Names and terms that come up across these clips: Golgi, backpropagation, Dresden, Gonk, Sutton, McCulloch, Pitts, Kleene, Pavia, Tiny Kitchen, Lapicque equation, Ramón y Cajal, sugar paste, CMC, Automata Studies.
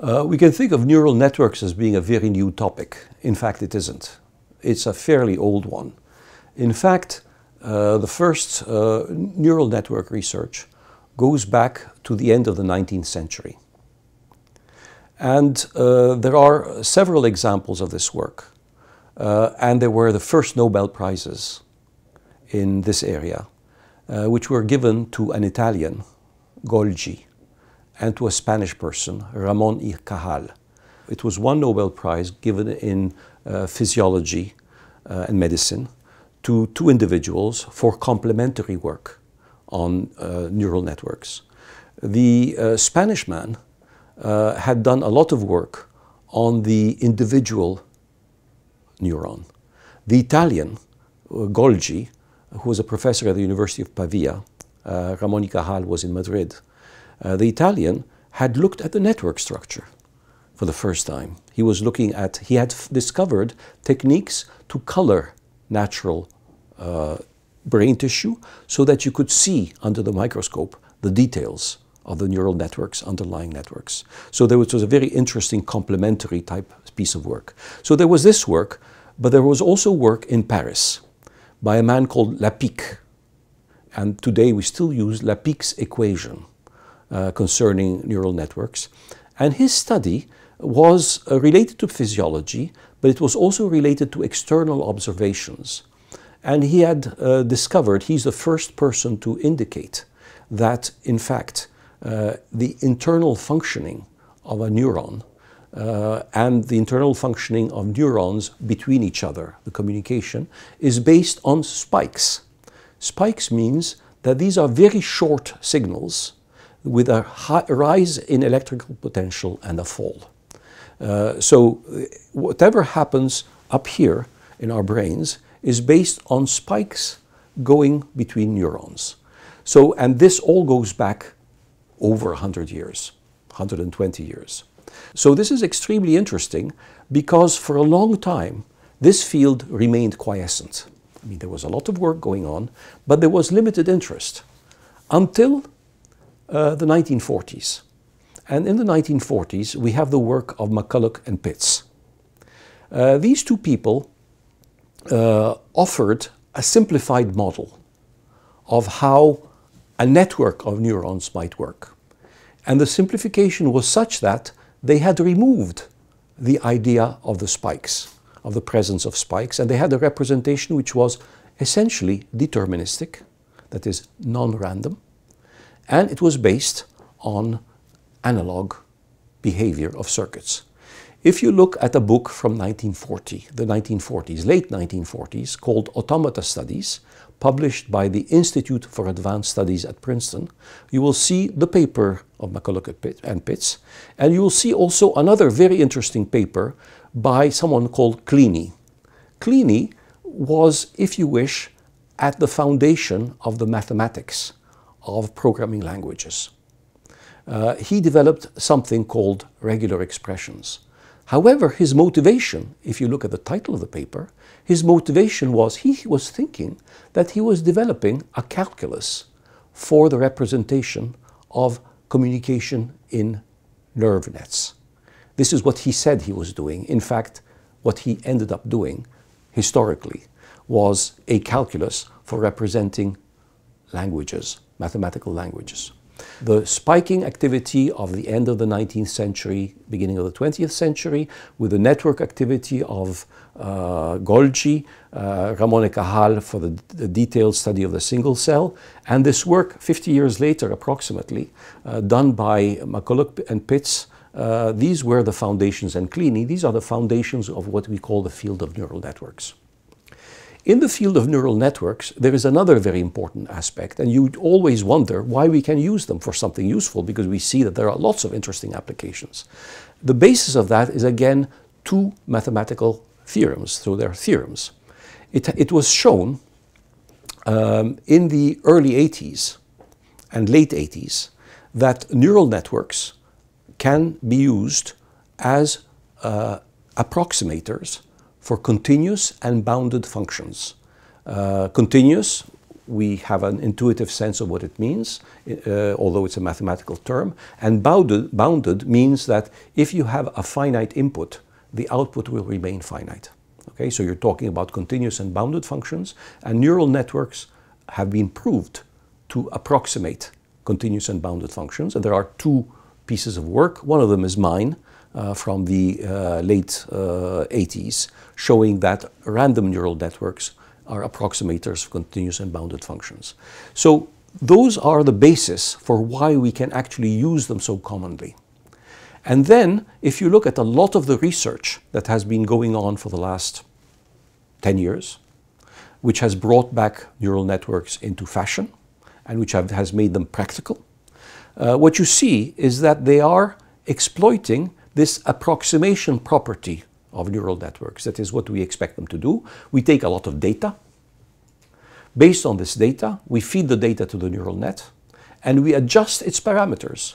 We can think of neural networks as being a very new topic. In fact, it isn't. It's a fairly old one. In fact, the first neural network research goes back to the end of the 19th century. And there are several examples of this work. And there were the first Nobel Prizes in this area, which were given to an Italian, Golgi, and to a Spanish person, Ramón y Cajal. It was one Nobel Prize given in physiology and medicine to two individuals for complementary work on neural networks. The Spanish man had done a lot of work on the individual neuron. The Italian, Golgi, who was a professor at the University of Pavia, Ramón y Cajal was in Madrid. The Italian had looked at the network structure for the first time. He was looking at, he had discovered techniques to color natural brain tissue so that you could see under the microscope the details of the neural networks, underlying networks. So there was a very interesting complementary type piece of work. So there was this work, but there was also work in Paris by a man called Lapicque. And today we still use Lapicque's equation concerning neural networks. And his study was related to physiology, but it was also related to external observations. And he had discovered, he's the first person to indicate that, in fact, the internal functioning of a neuron and the internal functioning of neurons between each other, the communication, is based on spikes. Spikes means that these are very short signals with a rise in electrical potential and a fall. So whatever happens up here in our brains is based on spikes going between neurons. So, and this all goes back over 100 years, 120 years. So this is extremely interesting because for a long time, this field remained quiescent. I mean, there was a lot of work going on, but there was limited interest until the 1940s. And in the 1940s, we have the work of McCulloch and Pitts. These two people offered a simplified model of how a network of neurons might work. And the simplification was such that they had removed the idea of the spikes, of the presence of spikes, and they had a representation which was essentially deterministic, that is, non-random, and it was based on analog behavior of circuits. If you look at a book from 1940, the 1940s, late 1940s, called Automata Studies, published by the Institute for Advanced Studies at Princeton, you will see the paper of McCulloch and Pitts, and you will see also another very interesting paper by someone called Kleene. Kleene was, if you wish, at the foundation of the mathematics of programming languages. He developed something called regular expressions. However, his motivation, if you look at the title of the paper, his motivation was he was thinking that he was developing a calculus for the representation of communication in nerve nets. This is what he said he was doing. In fact, what he ended up doing historically was a calculus for representing languages, mathematical languages. The spiking activity of the end of the 19th century, beginning of the 20th century, with the network activity of Golgi, Ramón y Cajal for the detailed study of the single cell, and this work 50 years later approximately, done by McCulloch and Pitts, these were the foundations, and Kleene, these are the foundations of what we call the field of neural networks. In the field of neural networks, there is another very important aspect, and you'd always wonder why we can use them for something useful, because we see that there are lots of interesting applications. The basis of that is, again, two mathematical theorems, so they're theorems. It was shown in the early 80s and late 80s that neural networks can be used as approximators for continuous and bounded functions. Continuous, we have an intuitive sense of what it means, although it's a mathematical term. And bounded means that if you have a finite input, the output will remain finite. Okay, so you're talking about continuous and bounded functions, and neural networks have been proved to approximate continuous and bounded functions. And there are two pieces of work. One of them is mine from the late 80s, showing that random neural networks are approximators of continuous and bounded functions. So those are the basis for why we can actually use them so commonly. And then, if you look at a lot of the research that has been going on for the last 10 years, which has brought back neural networks into fashion, and which has made them practical, what you see is that they are exploiting this approximation property of neural networks. That is what we expect them to do. We take a lot of data. Based on this data, we feed the data to the neural net, and we adjust its parameters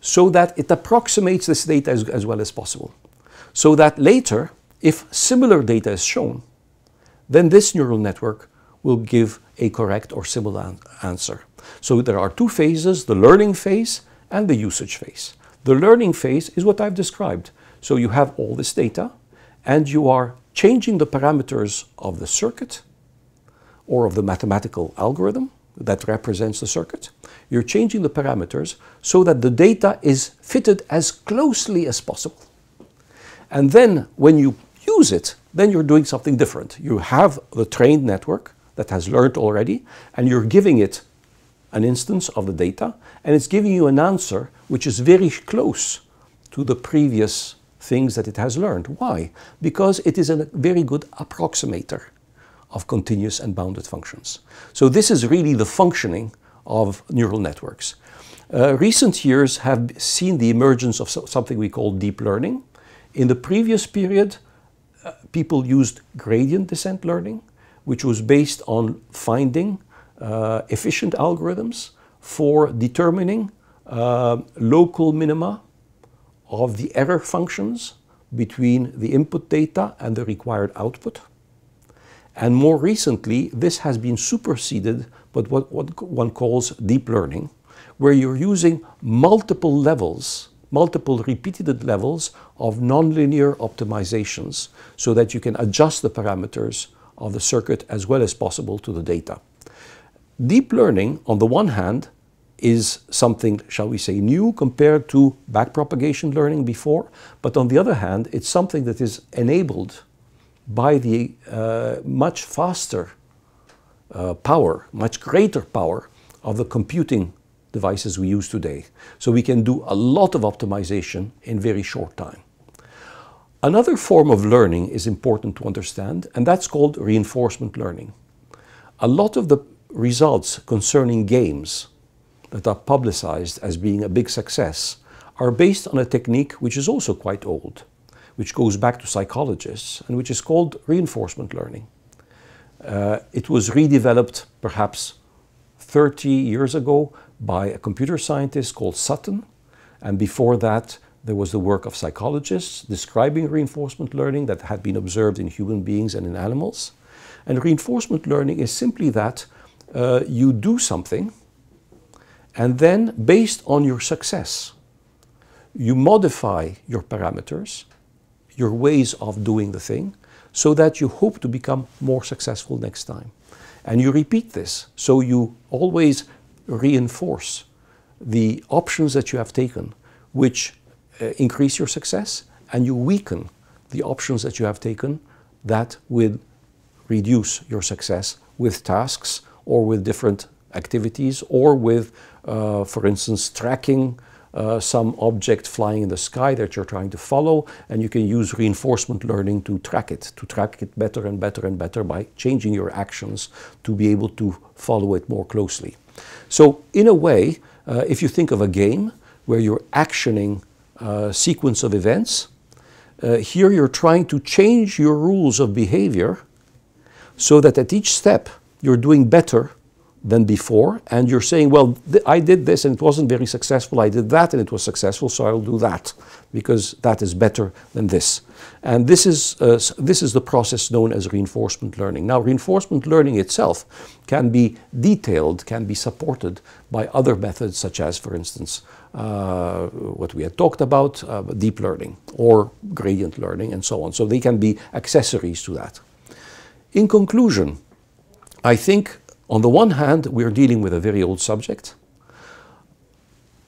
so that it approximates this data as well as possible. So that later, if similar data is shown, then this neural network will give a correct or similar answer. So there are two phases, the learning phase and the usage phase. The learning phase is what I've described. So you have all this data, and you are changing the parameters of the circuit or of the mathematical algorithm that represents the circuit. You're changing the parameters so that the data is fitted as closely as possible. And then when you use it, then you're doing something different. You have the trained network that has learned already, and you're giving it an instance of the data, and it's giving you an answer which is very close to the previous things that it has learned. Why? Because it is a very good approximator of continuous and bounded functions. So this is really the functioning of neural networks. Recent years have seen the emergence of something we call deep learning. In the previous period, people used gradient descent learning, which was based on finding efficient algorithms for determining local minima of the error functions between the input data and the required output. And more recently, this has been superseded by what one calls deep learning, where you're using multiple levels, multiple repeated levels of nonlinear optimizations so that you can adjust the parameters of the circuit as well as possible to the data. Deep learning, on the one hand, is something, shall we say, new compared to backpropagation learning before, but on the other hand, it's something that is enabled by the much faster power, much greater power of the computing devices we use today. So we can do a lot of optimization in very short time. Another form of learning is important to understand, and that's called reinforcement learning. A lot of the results concerning games that are publicized as being a big success are based on a technique which is also quite old, which goes back to psychologists, and which is called reinforcement learning. It was redeveloped perhaps 30 years ago by a computer scientist called Sutton, and before that there was the work of psychologists describing reinforcement learning that had been observed in human beings and in animals. And reinforcement learning is simply that you do something, and then based on your success, you modify your parameters, your ways of doing the thing, so that you hope to become more successful next time. And you repeat this, so you always reinforce the options that you have taken, which increase your success, and you weaken the options that you have taken that will reduce your success with tasks or with different activities or with, for instance, tracking some object flying in the sky that you're trying to follow, and you can use reinforcement learning to track it better and better and better by changing your actions to be able to follow it more closely. So in a way, if you think of a game where you're actioning a sequence of events, here you're trying to change your rules of behavior so that at each step you're doing better than before, and you're saying, well, I did this and it wasn't very successful, I did that and it was successful, so I'll do that because that is better than this. And this is the process known as reinforcement learning. Now, reinforcement learning itself can be detailed, can be supported by other methods such as, for instance, what we had talked about, deep learning or gradient learning and so on. So they can be accessories to that. In conclusion, I think on the one hand, we're dealing with a very old subject,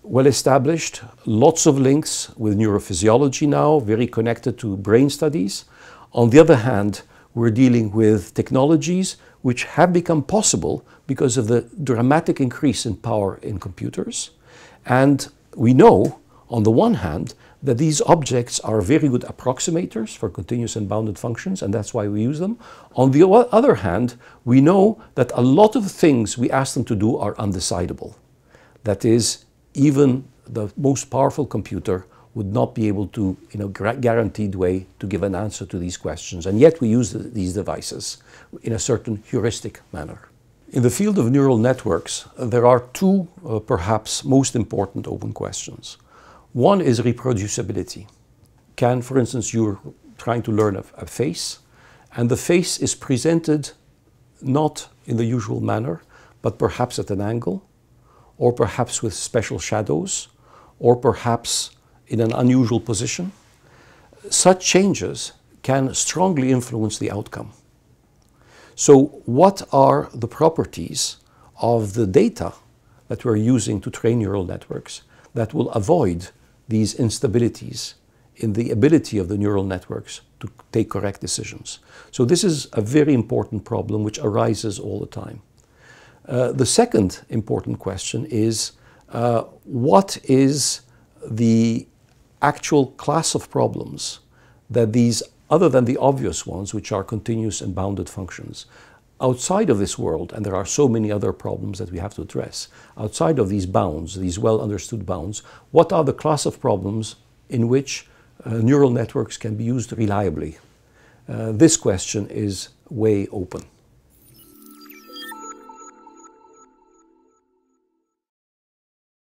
well established, lots of links with neurophysiology now, very connected to brain studies. On the other hand, we're dealing with technologies which have become possible because of the dramatic increase in power in computers. And we know, on the one hand, that these objects are very good approximators for continuous and bounded functions, and that's why we use them. On the other hand, we know that a lot of things we ask them to do are undecidable. That is, even the most powerful computer would not be able to, in a guaranteed way, to give an answer to these questions. And yet we use these devices in a certain heuristic manner. In the field of neural networks, there are two, perhaps, most important open questions. One is reproducibility. Can, for instance, you're trying to learn a face, and the face is presented not in the usual manner, but perhaps at an angle, or perhaps with special shadows, or perhaps in an unusual position. Such changes can strongly influence the outcome. So what are the properties of the data that we're using to train neural networks that will avoid these instabilities in the ability of the neural networks to take correct decisions? So this is a very important problem which arises all the time. The second important question is what is the actual class of problems that these, other than the obvious ones, which are continuous and bounded functions, outside of this world, and there are so many other problems that we have to address, outside of these bounds, these well understood bounds, what are the class of problems in which neural networks can be used reliably? This question is way open.